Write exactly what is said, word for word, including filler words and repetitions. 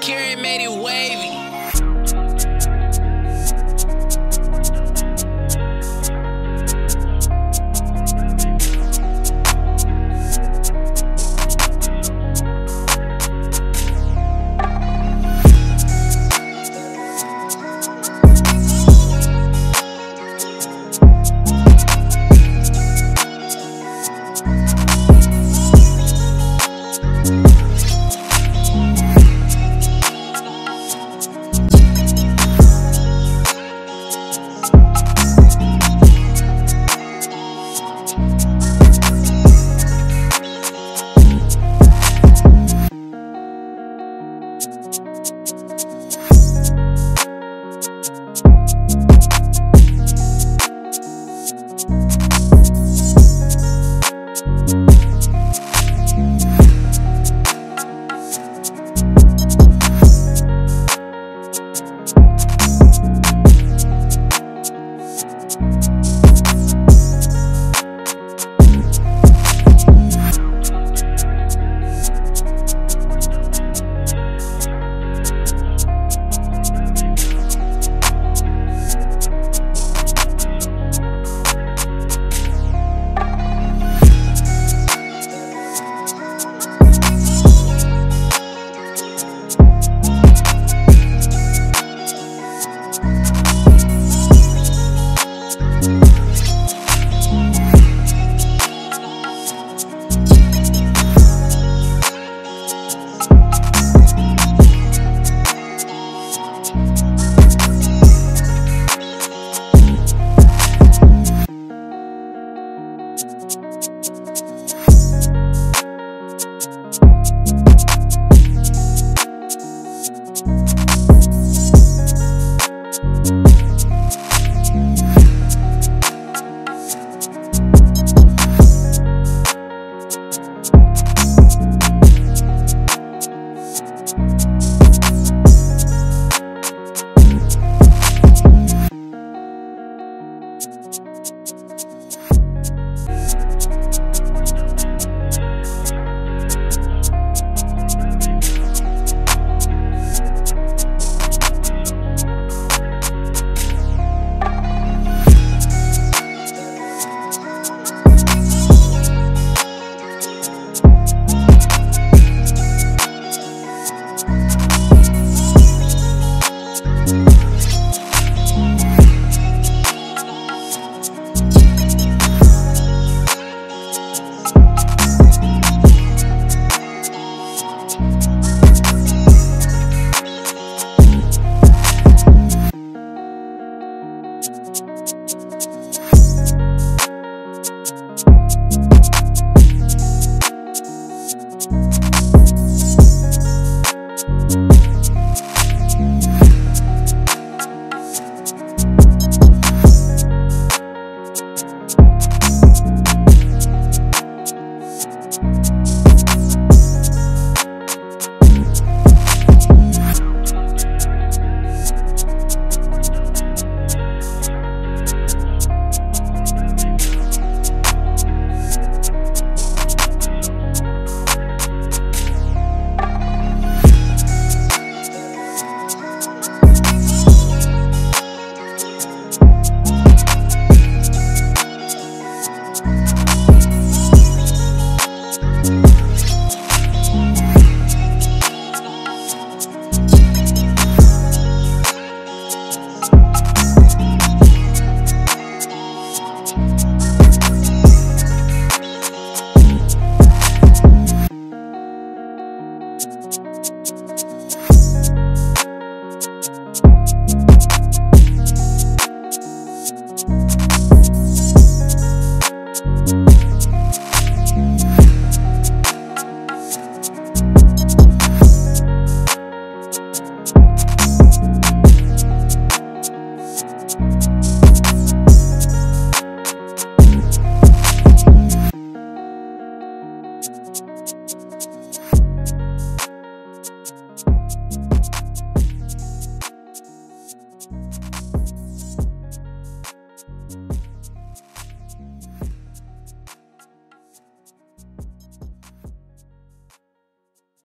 Kieran made it wavy.